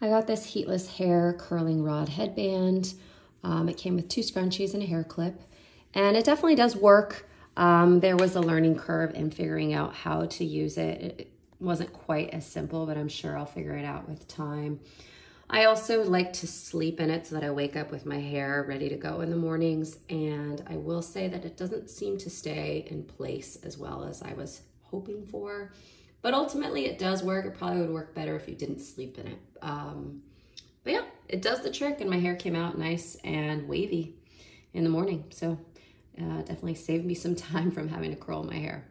I got this heatless hair curling rod headband. It came with two scrunchies and a hair clip, and it definitely does work. There was a learning curve in figuring out how to use it. It wasn't quite as simple, but I'm sure I'll figure it out with time. I also like to sleep in it so that I wake up with my hair ready to go in the mornings, and I will say that it doesn't seem to stay in place as well as I was hoping for, but ultimately it does work. It probably would work better if you didn't sleep in it. But yeah, it does the trick, and my hair came out nice and wavy in the morning, so definitely saved me some time from having to curl my hair.